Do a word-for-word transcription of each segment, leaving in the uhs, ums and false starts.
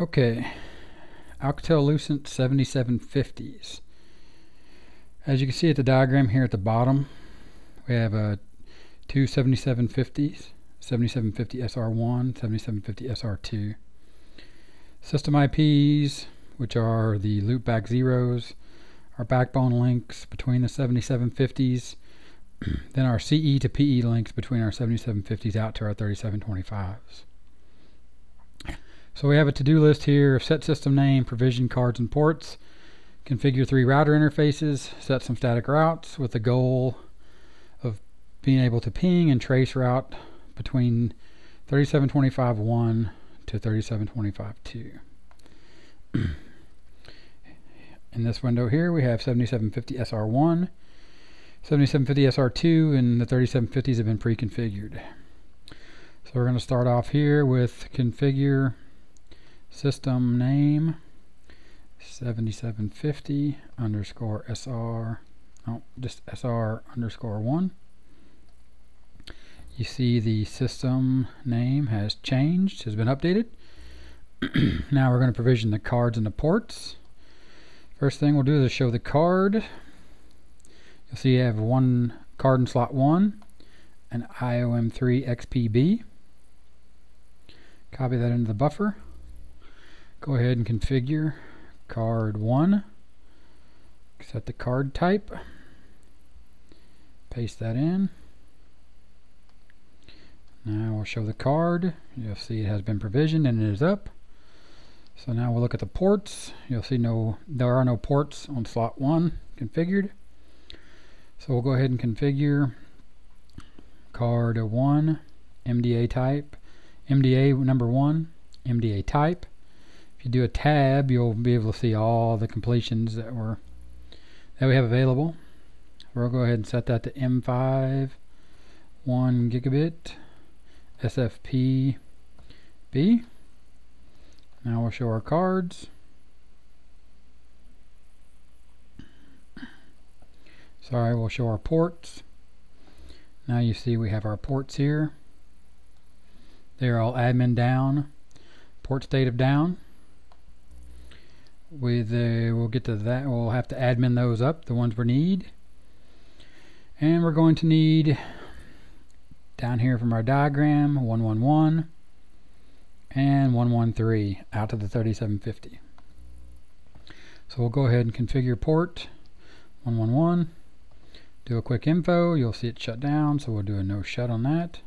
Okay, Alcatel-Lucent seventy-seven fifties. As you can see at the diagram here at the bottom, we have uh, two seventy-seven fifties, seventy-seven fifty S R one, seventy-seven fifty S R two. System I Ps, which are the loopback zeros, our backbone links between the seventy-seven fifties, then our C E to P E links between our seventy-seven fifties out to our thirty-seven twenty-fives. So we have a to-do list here of set system name, provision cards and ports, configure three router interfaces, set some static routes with the goal of being able to ping and trace route between thirty-seven twenty-five one to thirty-seven twenty-five two. In this window here we have seventy-seven fifty S R one, seventy-seven fifty S R two, and the thirty-seven fifties have been pre-configured. So we're going to start off here with configure system name seventy-seven fifty underscore S R, oh, just S R underscore one. You see the system name has changed, has been updated. Now we're going to provision the cards and the ports. First thing we'll do is show the card. You'll see you have one card in slot one, an I O M three X P B. Copy that into the buffer. Go ahead and configure card one. Set the card type. Paste that in. Now we'll show the card. You'll see it has been provisioned and it is up. So now we'll look at the ports. You'll see no, there are no ports on slot one configured. So we'll go ahead and configure card one, M D A type, M D A number one, M D A type. If you do a tab, you'll be able to see all the completions that were that we have available. We'll go ahead and set that to M five, one gigabit, S F P B. Now we'll show our cards. Sorry, we'll show our ports. Now you see we have our ports here. They're all admin down, port state of down. We uh, we'll get to that. We'll have to admin those up, the ones we need, and we're going to need down here from our diagram one one one and one one three out to the thirty-seven fifty. So we'll go ahead and configure port one one one. Do a quick info. You'll see it shut down, so we'll do a no shut on that,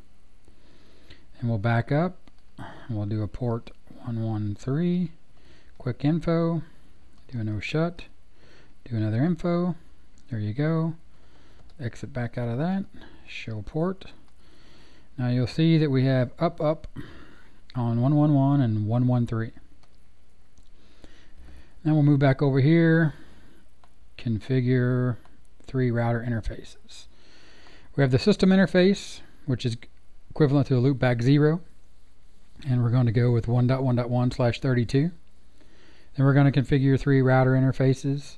and we'll back up. And we'll do a port one one three. Quick info. Do a no shut. Do another info. There you go. Exit back out of that. Show port. Now you'll see that we have up up on one one one and one one three. Now we'll move back over here. Configure three router interfaces. We have the system interface, which is equivalent to the loopback zero, and we're going to go with one dot one dot one slash thirty-two. Then we're going to configure three router interfaces.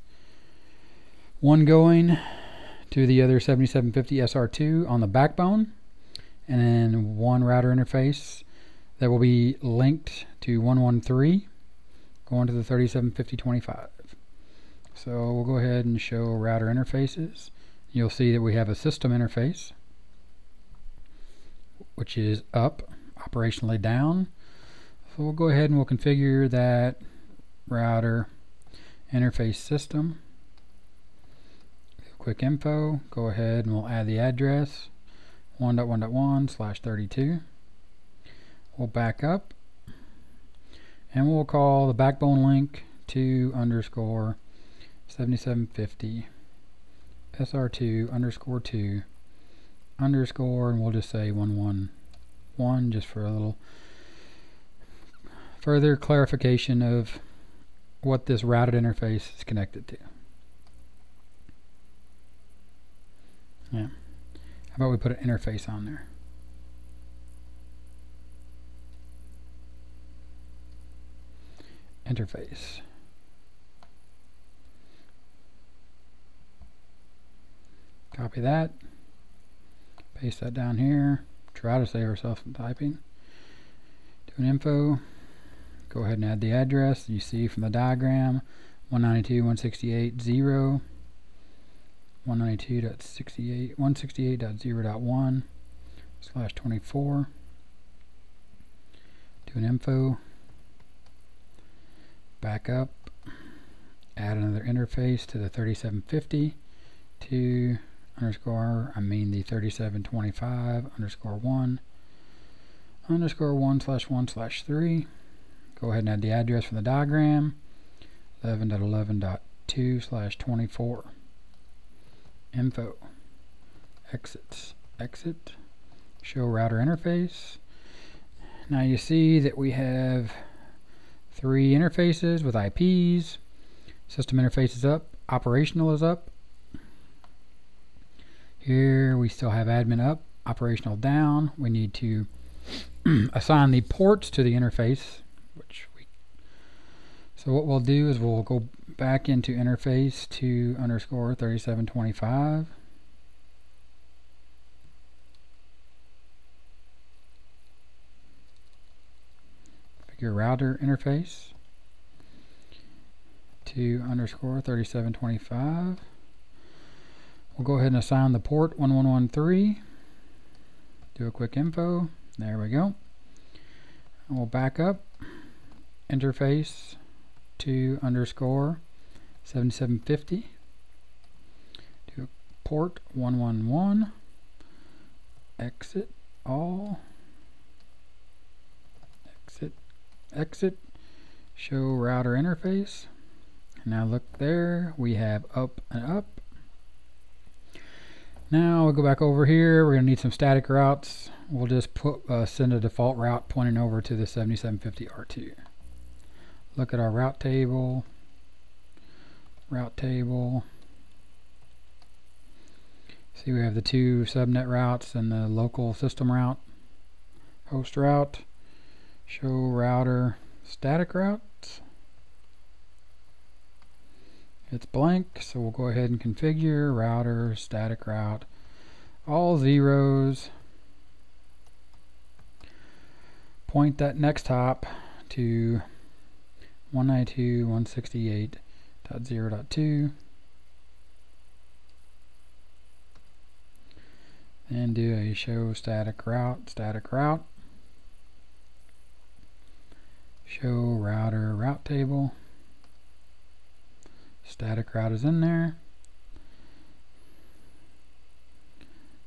One going to the other seventy-seven fifty S R two on the backbone, and then one router interface that will be linked to one one three going to the thirty-seven fifty twenty-five. So we'll go ahead and show router interfaces. You'll see that we have a system interface, which is up, operationally down. So we'll go ahead and we'll configure that router interface system. Quick info. Go ahead and we'll add the address one dot one dot one slash thirty-two. We'll back up and we'll call the backbone link to underscore seventy-seven fifty S R two underscore two underscore, and we'll just say one one one just for a little further clarification of what this routed interface is connected to. Yeah. How about we put an interface on there? Interface. Copy that. Paste that down here. Try to save ourselves from typing. Do an info. Go ahead and add the address. You see from the diagram one ninety-two dot one sixty-eight dot zero, one ninety-two dot one sixty-eight dot zero dot one slash twenty-four. Do an info, back up, add another interface to the thirty-seven fifty to underscore, I mean the thirty-seven twenty-five underscore one underscore one slash one slash three. Go ahead and add the address from the diagram eleven dot eleven dot two slash twenty-four. Info, exits, exit, show router interface. Now you see that we have three interfaces with I Ps. System interface is up, operational is up. Here we still have admin up, operational down. We need to assign the ports to the interface, which we so what we'll do is we'll go back into interface to underscore thirty-seven twenty-five. Figure router interface to underscore thirty-seven twenty-five. We'll go ahead and assign the port one one one three. Do a quick info. There we go. And we'll back up. Interface to underscore seventy-seven fifty. Do port one one one. Exit all. Exit. Exit. Show router interface. Now look there, we have up and up. Now we'll go back over here. We're going to need some static routes. We'll just put uh, send a default route pointing over to the seventy-seven fifty R two. Look at our route table. Route table. See, we have the two subnet routes and the local system route, host route, show router static route. It's blank, so we'll go ahead and configure router static route all zeros, point that next hop to one ninety-two dot one sixty-eight dot zero dot two, and do a show static route static route show router route table. Static route is in there.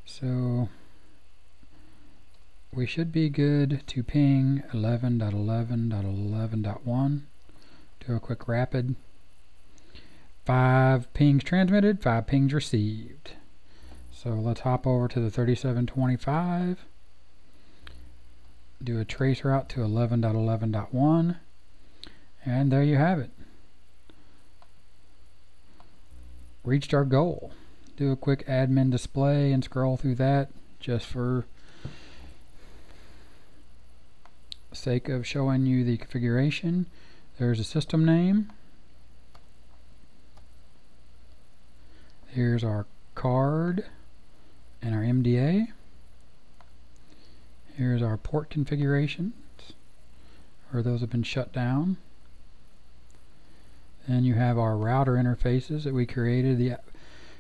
So we should be good to ping eleven dot eleven dot eleven dot one. Do a quick rapid. Five pings transmitted, five pings received. So let's hop over to the thirty-seven twenty-five. Do a trace route to eleven dot eleven dot one. And there you have it. Reached our goal. Do a quick admin display and scroll through that just for sake of showing you the configuration. There's a system name. Here's our card and our M D A. Here's our port configurations, or those have been shut down. And you have our router interfaces that we created. The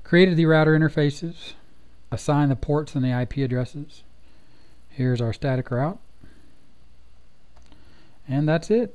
created the router interfaces, assign the ports and the I P addresses. Here's our static route. And that's it.